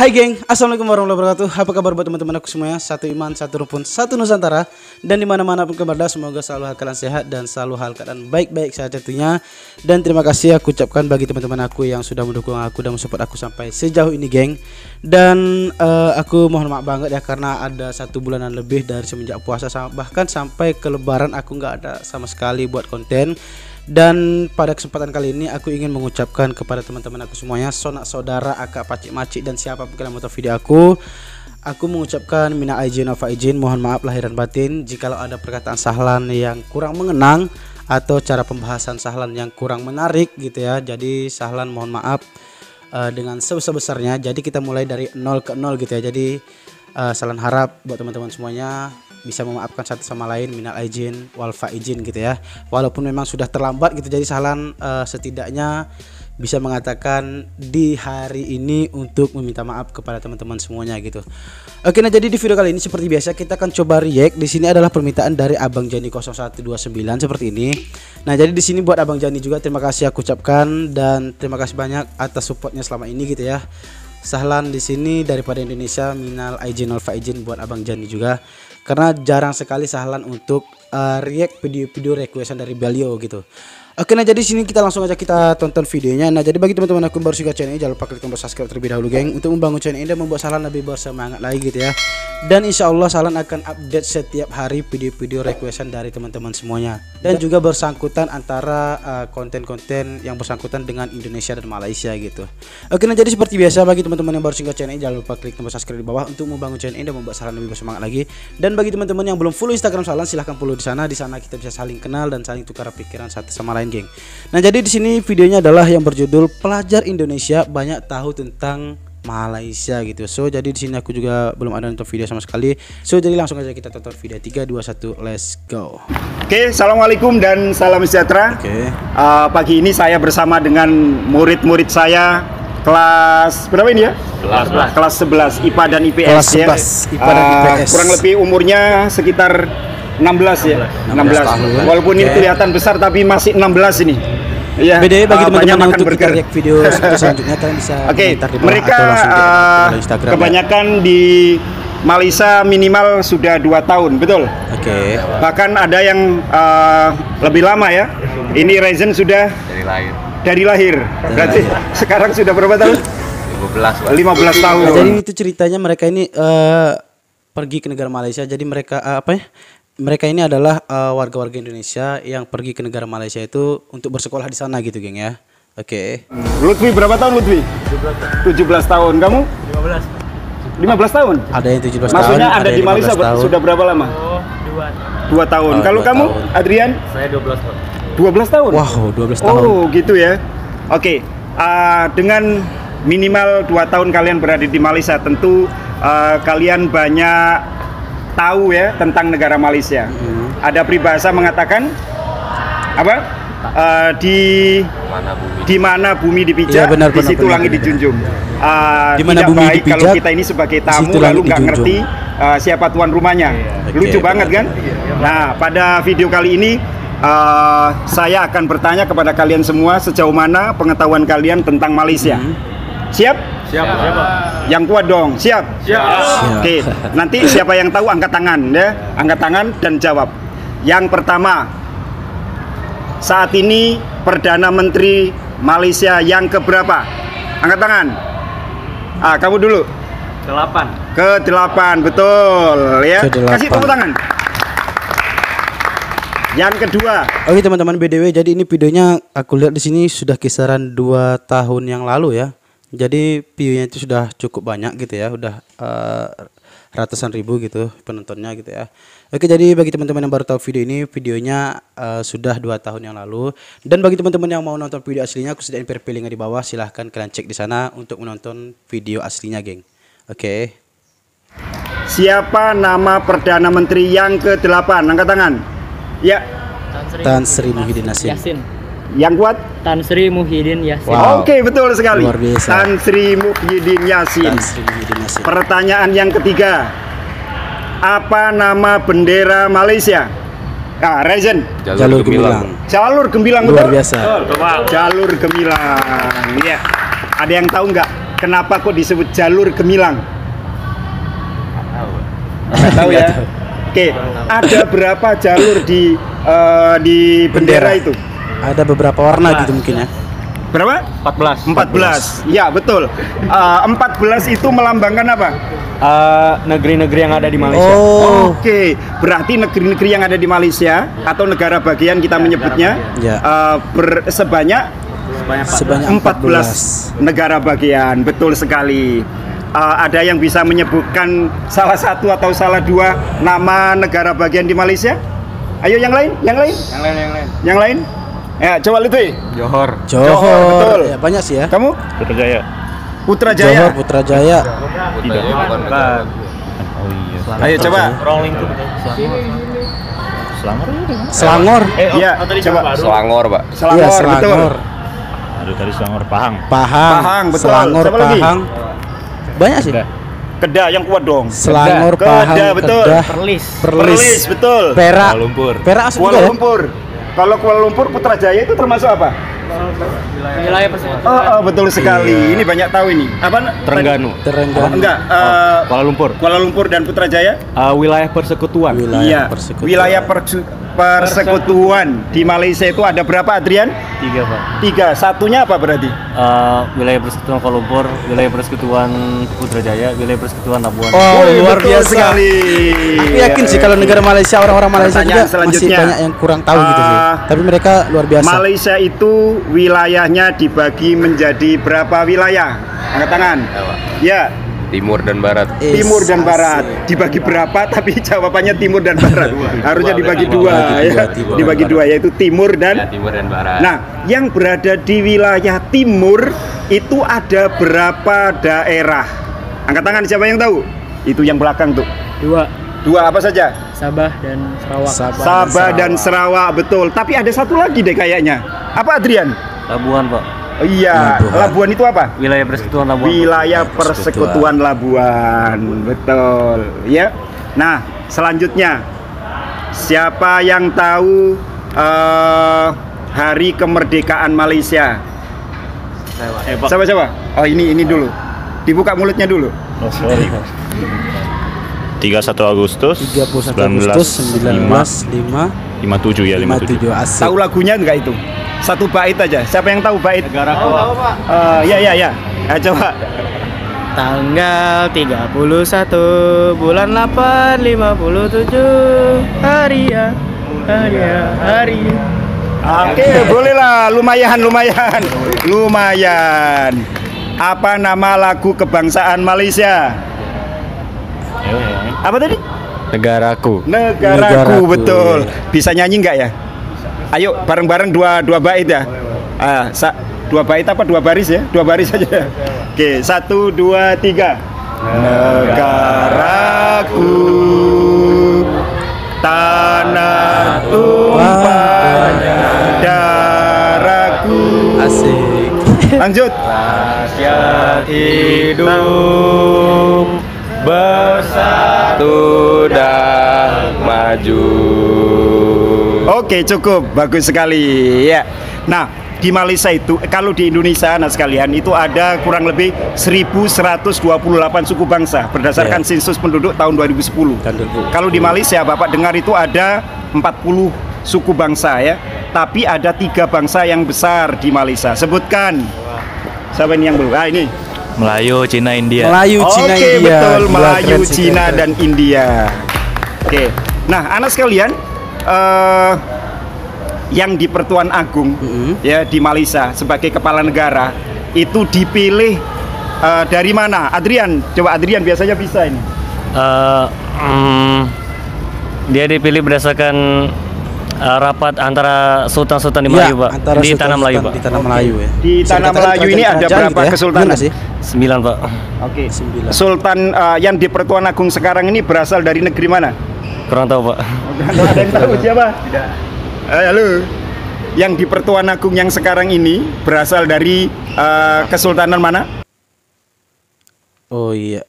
Hai geng, assalamualaikum warahmatullahi wabarakatuh. Apa kabar buat teman-teman aku semuanya? Satu iman, satu rumpun, satu nusantara. Dan dimana-mana pun kabar, semoga selalu hal kalian sehat dan selalu hal kalian baik-baik saja tentunya. Dan terima kasih aku ucapkan bagi teman-teman aku yang sudah mendukung aku dan mensupport aku sampai sejauh ini geng. Dan aku mohon maaf banget ya, karena ada satu bulanan lebih dari semenjak puasa bahkan sampai ke lebaran aku nggak ada sama sekali buat konten. Dan pada kesempatan kali ini aku ingin mengucapkan kepada teman-teman aku semuanya, sanak saudara, akak, pacik, macik, dan siapapun yang menonton video aku mengucapkan minal aidin wal faizin, mohon maaf lahir dan batin jikalau ada perkataan Sahlan yang kurang mengenang atau cara pembahasan Sahlan yang kurang menarik gitu ya. Jadi Sahlan mohon maaf dengan sebesar-besarnya. Jadi kita mulai dari 0 ke 0 gitu ya. Jadi Sahlan harap buat teman-teman semuanya bisa memaafkan satu sama lain, minal aijin wal faizin gitu ya. Walaupun memang sudah terlambat gitu, jadi Sahlan setidaknya bisa mengatakan di hari ini untuk meminta maaf kepada teman-teman semuanya gitu. Oke, nah jadi di video kali ini seperti biasa kita akan coba react. Di sini adalah permintaan dari Abang Jani 0129 seperti ini. Nah, jadi di sini buat Abang Jani juga terima kasih aku ucapkan dan terima kasih banyak atas supportnya selama ini gitu ya. Sahlan di sini daripada Indonesia, minal aijin wal faizin buat Abang Jani juga, karena jarang sekali Sahlan untuk react video-video requestan dari beliau gitu. Oke, nah jadi sini kita langsung aja kita tonton videonya. Nah, jadi bagi teman-teman aku baru suka channel ini, jangan lupa klik tombol subscribe terlebih dahulu geng, untuk membangun channel ini dan membuat Sahlan lebih bersemangat lagi gitu ya. Dan insya Allah Sahlan akan update setiap hari video-video requestan dari teman-teman semuanya, dan juga bersangkutan antara konten-konten yang bersangkutan dengan Indonesia dan Malaysia gitu. Oke, nah jadi seperti biasa bagi teman-teman yang baru singgah channel ini, jangan lupa klik tombol subscribe di bawah untuk membangun channel ini dan membuat Sahlan lebih bersemangat lagi. Dan bagi teman-teman yang belum follow Instagram Sahlan, silahkan follow di sana. Di sana kita bisa saling kenal dan saling tukar pikiran satu sama lain geng. Nah, jadi di sini videonya adalah yang berjudul Pelajar Indonesia Banyak Tahu Tentang Malaysia gitu. So jadi di sini aku juga belum ada nonton video sama sekali. So jadi langsung aja kita tonton video. 3, 2, 1, let's go. Oke, assalamualaikum dan salam sejahtera. Pagi ini saya bersama dengan murid-murid saya kelas berapa ini ya? Kelas 11 IPA dan IPS. Kelas 11 IPA dan IPS. Kurang lebih umurnya sekitar 16 ya. 16. Walaupun ini kelihatan besar tapi masih 16 ini. Ya, bedanya bagi teman-teman untuk kita lihat video selanjutnya kalian bisa komentar di bawah mereka, atau langsung di Instagram. Kebanyakan ya, di Malaysia minimal sudah 2 tahun, betul? Oke. Bahkan ada yang lebih lama ya. Ini Ryzen sudah dari lahir. Berarti sekarang sudah berapa tahun? 15 tahun. Nah, jadi itu ceritanya mereka ini pergi ke negara Malaysia. Jadi mereka mereka ini adalah warga-warga Indonesia yang pergi ke negara Malaysia itu untuk bersekolah di sana gitu geng ya. Oke. Lutfi berapa tahun Lutfi? 17 tahun. Kamu? 15 tahun? Ada yang 17 tahun. Maksudnya ada di Malaysia tahun. Sudah berapa lama? 2 tahun. Kalau kamu tahun. Adrian? Saya 12 tahun. 12 tahun? Wow, 12 tahun. Oh, gitu ya. Oke. Dengan minimal 2 tahun kalian berada di Malaysia, tentu kalian banyak tahu ya tentang negara Malaysia. Ada peribahasa mengatakan apa? Di mana bumi dipijak, di situ langit dijunjung. Tidak baik kalau kita ini sebagai tamu lalu nggak ngerti siapa tuan rumahnya. Lucu banget kan? Nah, pada video kali ini saya akan bertanya kepada kalian semua sejauh mana pengetahuan kalian tentang Malaysia. Siap? Siap. Yang kuat dong. Siap. Oke, nanti siapa yang tahu angkat tangan ya. Angkat tangan dan jawab. Yang pertama, saat ini Perdana Menteri Malaysia yang keberapa? Angkat tangan. Ah, kamu dulu. Ke-8, betul ya. Kasih tepuk tangan. Yang kedua. Oke teman-teman, BDW, jadi ini videonya aku lihat di sini sudah kisaran 2 tahun yang lalu ya. Jadi view-nya itu sudah cukup banyak gitu ya, udah ratusan ribu gitu penontonnya gitu ya. Oke, jadi bagi teman-teman yang baru tahu video ini, videonya sudah 2 tahun yang lalu. Dan bagi teman-teman yang mau nonton video aslinya, aku sediain preview linknya di bawah, silahkan kalian cek di sana untuk menonton video aslinya geng. Oke. Siapa nama Perdana Menteri yang ke-8? Angkat tangan. Ya. Tan Sri Muhyiddin Yassin. Yang kuat? Tan Sri Muhyiddin Yassin. Wow. Oke, betul sekali. Tan Sri Muhyiddin Yassin. Pertanyaan yang ketiga, apa nama bendera Malaysia? Ah, Ryzen. Jalur Gemilang. Jalur Gemilang, betul? Luar biasa. Jalur Gemilang. Iya. Ada yang tahu nggak Kenapa kok disebut jalur gemilang? Nggak tahu ya. Oke, ada berapa jalur di bendera itu? Ada beberapa warna 14. Gitu mungkin ya. Berapa? 14. 14. Ya, betul. 14 itu melambangkan apa? Negeri-negeri yang ada di Malaysia. Oh. Oke, berarti negeri-negeri yang ada di Malaysia atau negara bagian kita menyebutnya sebanyak 14 negara bagian. Betul sekali. Ada yang bisa menyebutkan salah satu atau salah dua nama negara bagian di Malaysia? Ayo yang lain, yang lain. Ya, coba lihat. Johor. Betul. Ya, banyak sih ya. Kamu? Putrajaya. Putrajaya. Tidak. Bukan. Oh iya. Ayo coba. Selangor. Iya, coba. Selangor, betul. Aduh, tadi Selangor, Pahang, betul. Selangor, Pahang. Banyak sih. Kedah yang kuat dong. Selangor, Pahang. Kedah, betul. Perlis, betul. Kuala Lumpur. Kalau Kuala Lumpur, Putrajaya itu termasuk apa? Wilayah Persekutuan. Oh, betul sekali. Iya. Ini banyak tahu ini. Apa? Terengganu. Enggak. Kuala Lumpur dan Putrajaya? Wilayah Persekutuan. Iya. Wilayah Persekutuan di Malaysia itu ada berapa, Adrian? 3, Pak. 3. Satunya apa berarti? Wilayah Persekutuan Kuala Lumpur, Wilayah Persekutuan Putrajaya, Wilayah Persekutuan Labuan. Oh, luar biasa sekali. Aku yakin sih kalau negara Malaysia, orang-orang Malaysia juga masih banyak yang kurang tahu gitu sih. Tapi mereka luar biasa. Malaysia itu wilayahnya dibagi menjadi berapa wilayah? Angkat tangan. Ya. Timur dan Barat. Timur dan Barat dibagi berapa? Tapi jawabannya Timur dan Barat. Harusnya dibagi dua ya. Dibagi dua yaitu Timur dan Barat. Nah, yang berada di wilayah Timur itu ada berapa daerah? Angkat tangan siapa yang tahu? Itu yang belakang tuh. Dua apa saja? Sabah dan Sarawak. Sabah dan Sarawak betul. Tapi ada satu lagi deh kayaknya. Apa Adrian? Labuan, Pak. Oh, iya, Labuan itu apa? Wilayah Persekutuan Labuan. Wilayah Persekutuan Labuan, betul. Ya. Nah, selanjutnya siapa yang tahu Hari Kemerdekaan Malaysia? Coba. Oh, ini dulu. Dibuka mulutnya dulu. Oh, sorry. 31 Agustus 1955 57 asik. Tahu lagunya enggak itu? Satu bait aja. Siapa yang tahu bait? Negaraku. Ya. Coba. Tanggal 31 bulan 8 57 hari. Oke, bolehlah, lumayan. Apa nama lagu kebangsaan Malaysia? Apa tadi? Negaraku betul. Bisa nyanyi nggak ya? Ayo bareng-bareng dua bait ya. Dua bait apa dua baris ya? Dua baris aja. Oke, 1, 2, 3. Negaraku, tanah tumpahnya darahku. Asik. Lanjut. Rakyat hidup bersatu dan maju. Oke, cukup bagus sekali ya. Nah, di Malaysia itu kalau di Indonesia sekalian itu ada kurang lebih 1128 suku bangsa berdasarkan sensus penduduk tahun 2010. Kalau di Malaysia Bapak dengar itu ada 40 suku bangsa ya. Tapi ada 3 bangsa yang besar di Malaysia. Sebutkan. Siapa ini yang belum? Ah, ini. Melayu, Cina, India. Oke, betul. Melayu, Cina dan India. Oke. Nah, anak sekalian, yang di Pertuan Agong ya di Malaysia sebagai kepala negara itu dipilih dari mana? Adrian, coba Adrian biasanya bisa ini. Dia dipilih berdasarkan rapat antara sultan-sultan di Melayu, Pak. Di Tanah Melayu, Pak. Di Tanah Melayu ya. Di Tanah Melayu ini ada berapa kesultanan sih? 9, Pak. Oke. 9. Sultan yang di Pertuan Agong sekarang ini berasal dari negeri mana? Kurang tahu, Pak. Ada yang tahu siapa? Tidak. Halo. Yang di Pertuan Agong yang sekarang ini berasal dari kesultanan mana? Oh iya.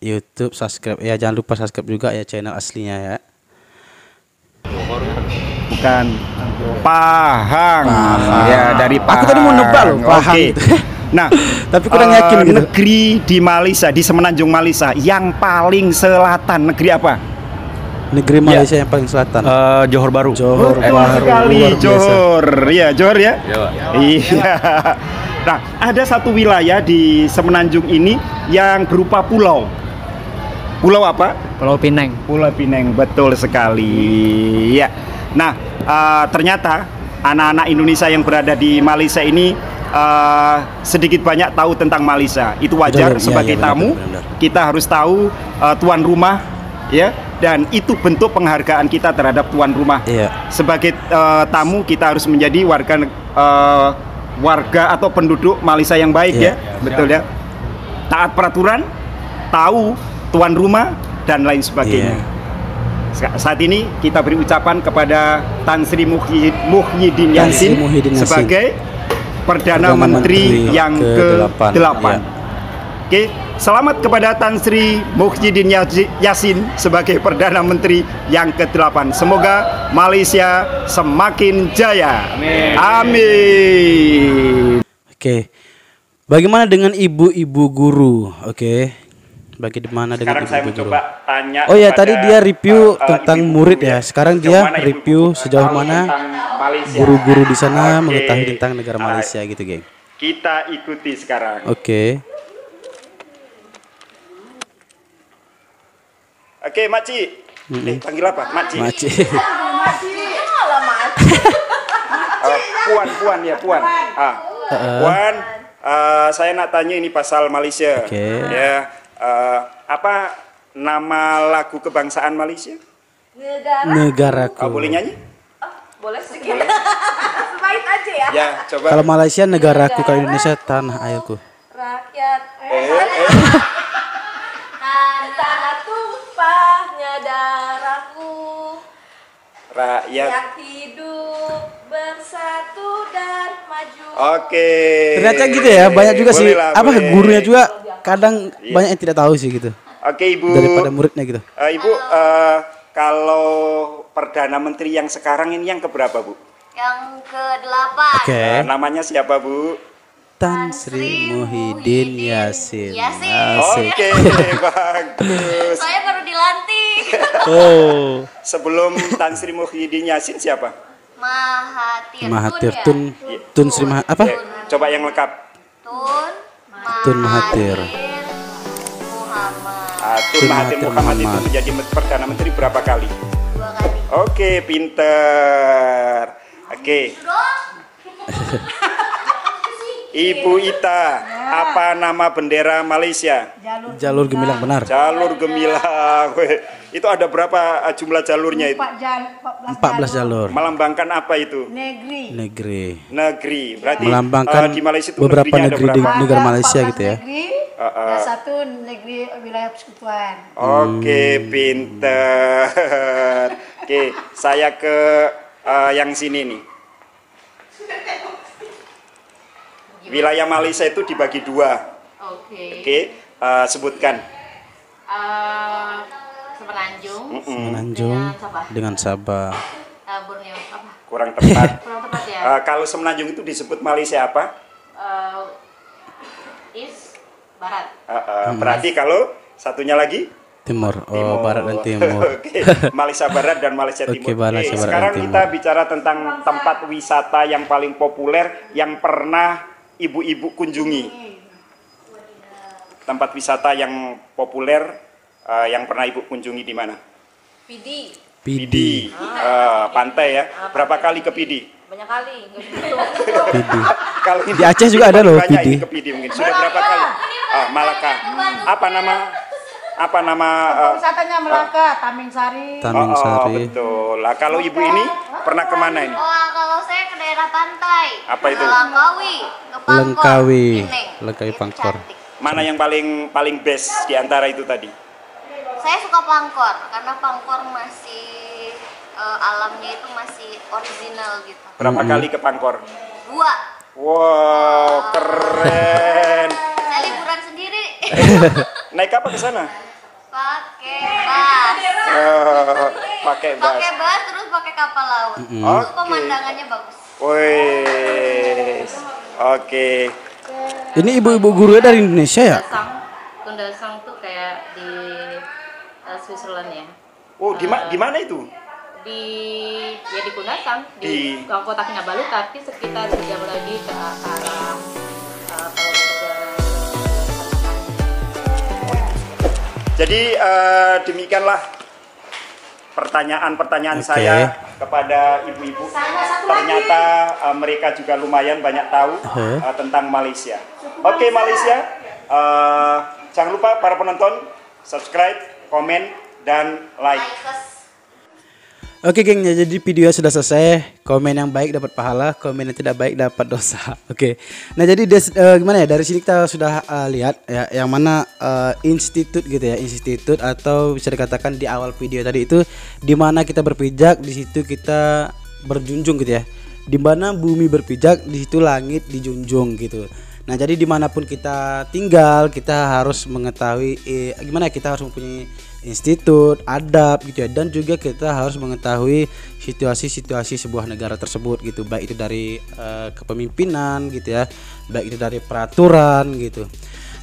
YouTube subscribe ya, jangan lupa subscribe juga ya channel aslinya ya. Bukan Pahang. Ya dari Pahang. Aku tadi mau nebak loh Pahang. Nah, tapi kurang yakin gitu. Negeri di Malaysia, di Semenanjung Malaysia yang paling selatan, negeri apa? Negeri Malaysia yang paling selatan. Johor Baru. Johor Baru. Johor. Iya, Johor ya. Iya. Nah, ada satu wilayah di Semenanjung ini yang berupa pulau. Pulau apa? Pulau Pinang. Pulau Pinang, betul sekali. Ya. Nah, ternyata anak-anak Indonesia yang berada di Malaysia ini sedikit banyak tahu tentang Malaysia. Itu wajar. Sebagai tamu, benar. Kita harus tahu tuan rumah, ya. Dan itu bentuk penghargaan kita terhadap tuan rumah. Iya. Sebagai tamu kita harus menjadi warga atau penduduk Malaysia yang baik, iya. Ya, betul ya. Taat peraturan, tahu tuan rumah dan lain sebagainya. Iya. Saat ini kita beri ucapan kepada Tan Sri Muhyiddin Yassin sebagai Perdana Menteri yang ke-8. Iya. Oke. Selamat kepada Tan Sri Muhyiddin Yassin sebagai Perdana Menteri yang ke-8. Semoga Malaysia semakin jaya. Amin. Amin. Oke. Bagaimana dengan ibu-ibu guru? Oke. Bagaimana dengan ibu-ibu guru? Tanya oh ya, tadi dia review tentang murid ya. Sekarang dia review sejauh mana guru-guru di sana mengetahui tentang negara Malaysia gitu, geng. Kita ikuti sekarang. Oke. Oke, Makcik. Panggil apa? Makcik. Makcik. Puan ya, Puan. Puan, saya nak tanya ini pasal Malaysia. Okay. Ya, apa nama lagu kebangsaan Malaysia? Negaraku. Boleh nyanyi? Oh, boleh sedikit. Sebaik aja ya. Ya, coba. Kalau Malaysia negaraku, kalau Indonesia tanah airku. Rakyat. Rakyat yang hidup bersatu dan maju. Oke. Ternyata gitu ya, banyak juga boleh sih. Lah, apa boleh. Gurunya juga kadang banyak yang tidak tahu sih gitu. Oke, Ibu. Daripada muridnya gitu. Ibu, kalau Perdana Menteri yang sekarang ini yang keberapa, Bu? Yang ke-8. Oke. Namanya siapa, Bu? Tan Sri Muhyiddin Yassin. Oke, bagus. Saya baru dilantik. Oh. Sebelum Tan Sri Muhyiddin Yassin siapa? Mahathir Tun Sri Mahathir apa? Coba yang lengkap. Tun Mahathir Mohamad. Tun Mahathir Mohamad itu menjadi Perdana Menteri berapa kali? 2 kali. Oke, pinter. Oke. Ibu Ita, apa nama bendera Malaysia? Jalur gemilang, benar. Jalur gemilang. Itu ada berapa jumlah jalurnya itu? 14 jalur. Melambangkan apa itu? Negeri. Negeri. Negeri. Berarti melambangkan di Malaysia itu beberapa negeri di negara Malaysia gitu ya. Negeri. Dan satu negeri wilayah persekutuan. Oke, pinter. Oke, saya ke yang sini nih. Wilayah Malaysia itu dibagi 2. Oke. Oke, sebutkan. Semenanjung. Semenanjung dengan Sabah. Borneo apa? Kurang tepat. Kurang tepat ya. Kalau Semenanjung itu disebut Malaysia apa? East, Barat. Berarti kalau satunya lagi? Timur. Oh, Barat dan Timur. Oke. Malaysia Barat dan Malaysia Timur. Oke, Malaysia Barat. Sekarang kita bicara tentang tempat wisata yang paling populer yang pernah ibu-ibu kunjungi, tempat wisata yang populer yang pernah ibu kunjungi di mana? Pidi. Pidi. Pantai ya. Berapa kali ke Pidi? Banyak kali. Pidi. Kalau di Aceh juga ada loh Pidi. Ke Pidi mungkin. Sudah berapa kali? Malaka. Apa nama? Wisatanya Malaka, Taming Sari. Taming Sari. Betul. Lah kalau ibu ini pernah kemana ini? Kalau saya ke daerah pantai. Apa itu? Lengkawi, Pangkor. Mana yang paling best di antara itu tadi? Saya suka Pangkor karena Pangkor masih alamnya itu masih original gitu. Berapa kali ke Pangkor? 2. Wow, keren. Saya liburan sendiri. Naik apa ke sana? Pakai bus. Pakai bus terus pakai kapal laut. Pemandangannya bagus. Woi. Oke, Ini ibu-ibu gurunya dari Indonesia ya? Kundasang tuh kayak di Switzerland ya. Oh, di mana itu? Di Kundasang, di Kota Kinabalu, tapi sekitar 3 jam lagi ke arah Jadi demikianlah pertanyaan-pertanyaan saya kepada ibu-ibu. Ternyata mereka juga lumayan banyak tahu tentang Malaysia. Oke, Malaysia, jangan lupa para penonton subscribe, komen, dan like. Oke, geng, jadi videonya sudah selesai. Komen yang baik dapat pahala, komen yang tidak baik dapat dosa. Oke. Nah, jadi gimana ya, dari sini kita sudah lihat ya yang mana institut gitu ya, institut atau bisa dikatakan di awal video tadi itu di mana kita berpijak, di situ kita berjunjung gitu ya. Di mana bumi berpijak, di situ langit dijunjung gitu. Nah, jadi dimanapun kita tinggal, kita harus mengetahui gimana kita harus mempunyai institut, adab gitu ya, dan juga kita harus mengetahui situasi-situasi sebuah negara tersebut gitu, baik itu dari kepemimpinan gitu ya, baik itu dari peraturan gitu.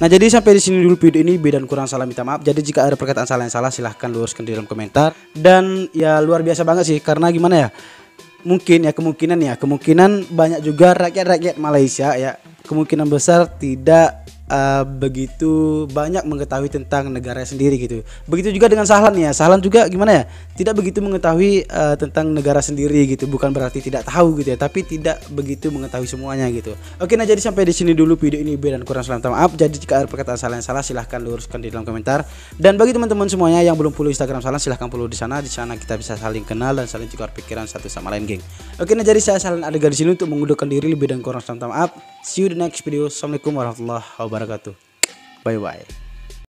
Nah, jadi sampai di sini dulu video ini, lebih dan kurang salah minta maaf. Jadi jika ada perkataan salah yang salah, silahkan luruskan di dalam komentar. Dan ya luar biasa banget sih, karena gimana ya, mungkin ya kemungkinan banyak juga rakyat-rakyat Malaysia ya, kemungkinan besar tidak begitu banyak mengetahui tentang negara sendiri gitu. Begitu juga dengan Sahlan ya. Sahlan juga gimana ya, tidak begitu mengetahui tentang negara sendiri gitu. Bukan berarti tidak tahu gitu ya, tapi tidak begitu mengetahui semuanya gitu. Oke, nah jadi sampai di sini dulu video ini, lebih dan kurang salah minta maaf. Jadi jika ada perkataan Sahlan yang salah, silahkan luruskan di dalam komentar. Dan bagi teman-teman semuanya yang belum follow Instagram Sahlan, silahkan follow di sana. Di sana kita bisa saling kenal dan saling tukar pikiran satu sama lain, geng. Oke, nah jadi saya Sahlan ada di sini untuk mengundurkan diri, lebih dan kurang salah minta maaf. See you the next video. Assalamualaikum warahmatullahi wabarakatuh. Bye bye.